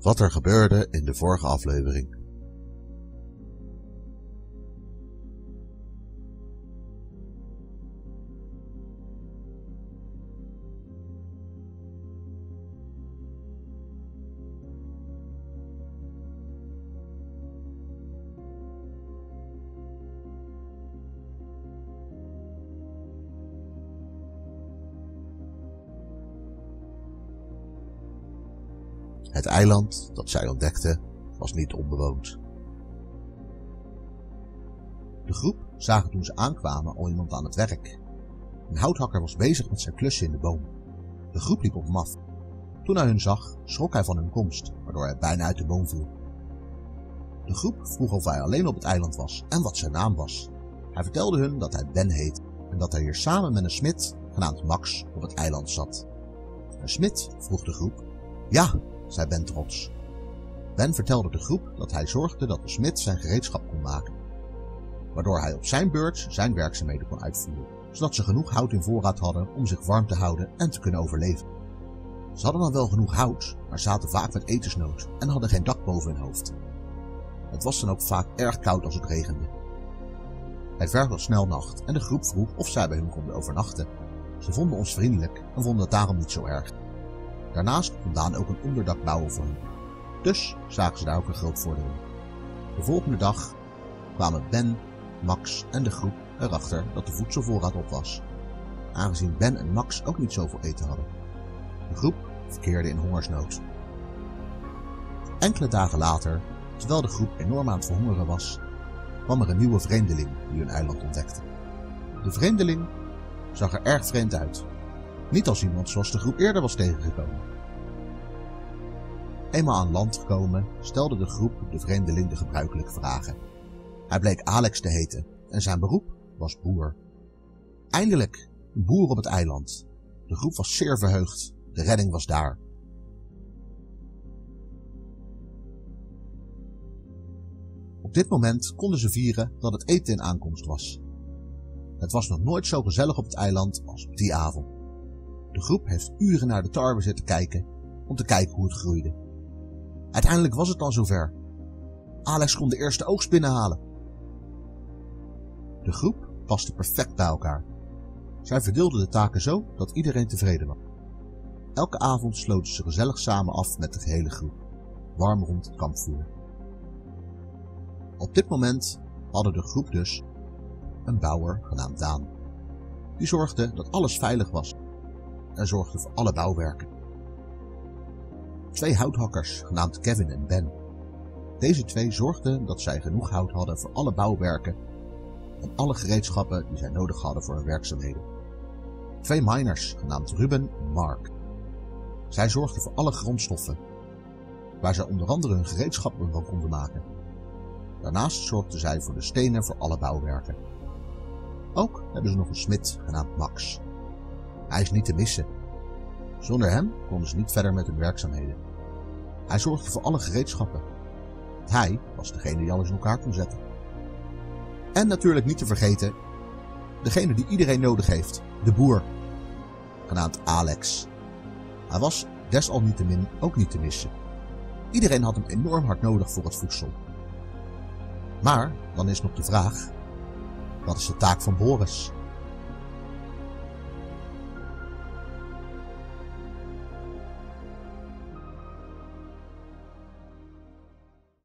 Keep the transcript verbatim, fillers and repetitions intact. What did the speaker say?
wat er gebeurde in de vorige aflevering. Het eiland dat zij ontdekten was niet onbewoond. De groep zagen toen ze aankwamen al iemand aan het werk. Een houthakker was bezig met zijn klussen in de boom. De groep liep op hem af. Toen hij hun zag, schrok hij van hun komst, waardoor hij bijna uit de boom viel. De groep vroeg of hij alleen op het eiland was en wat zijn naam was. Hij vertelde hun dat hij Ben heet en dat hij hier samen met een smid, genaamd Max, op het eiland zat. Een smid vroeg de groep, ja... zei Ben trots. Ben vertelde de groep dat hij zorgde dat de smid zijn gereedschap kon maken, waardoor hij op zijn beurt zijn werkzaamheden kon uitvoeren, zodat ze genoeg hout in voorraad hadden om zich warm te houden en te kunnen overleven. Ze hadden dan wel genoeg hout, maar zaten vaak met etensnood en hadden geen dak boven hun hoofd. Het was dan ook vaak erg koud als het regende. Het werd al snel nacht en de groep vroeg of zij bij hun konden overnachten. Ze vonden ons vriendelijk en vonden het daarom niet zo erg. Daarnaast kon Daan ook een onderdak bouwen voor hen. Dus zagen ze daar ook een groot voordeel in. De volgende dag kwamen Ben, Max en de groep erachter dat de voedselvoorraad op was, aangezien Ben en Max ook niet zoveel eten hadden. De groep verkeerde in hongersnood. Enkele dagen later, terwijl de groep enorm aan het verhongeren was, kwam er een nieuwe vreemdeling die hun eiland ontdekte. De vreemdeling zag er erg vreemd uit. Niet als iemand zoals de groep eerder was tegengekomen. Eenmaal aan land gekomen, stelde de groep de vreemdeling de gebruikelijke vragen. Hij bleek Alex te heten en zijn beroep was boer. Eindelijk, een boer op het eiland. De groep was zeer verheugd, de redding was daar. Op dit moment konden ze vieren dat het eten in aankomst was. Het was nog nooit zo gezellig op het eiland als op die avond. De groep heeft uren naar de tarwe zitten kijken om te kijken hoe het groeide. Uiteindelijk was het dan zover. Alex kon de eerste oogst binnenhalen. De groep paste perfect bij elkaar. Zij verdeelden de taken zo dat iedereen tevreden was. Elke avond sloten ze gezellig samen af met de gehele groep, warm rond het kampvuur. Op dit moment hadden de groep dus een bouwer genaamd Daan. Die zorgde dat alles veilig was en zorgde voor alle bouwwerken. Twee houthakkers, genaamd Kevin en Ben. Deze twee zorgden dat zij genoeg hout hadden voor alle bouwwerken en alle gereedschappen die zij nodig hadden voor hun werkzaamheden. Twee miners, genaamd Ruben en Mark. Zij zorgden voor alle grondstoffen, waar zij onder andere hun gereedschappen van konden maken. Daarnaast zorgden zij voor de stenen voor alle bouwwerken. Ook hebben ze nog een smid, genaamd Max. Hij is niet te missen. Zonder hem konden ze niet verder met hun werkzaamheden. Hij zorgde voor alle gereedschappen. Hij was degene die alles in elkaar kon zetten. En natuurlijk niet te vergeten, degene die iedereen nodig heeft, de boer, genaamd Alex. Hij was desalniettemin ook niet te missen. Iedereen had hem enorm hard nodig voor het voedsel. Maar dan is nog de vraag, wat is de taak van Boris?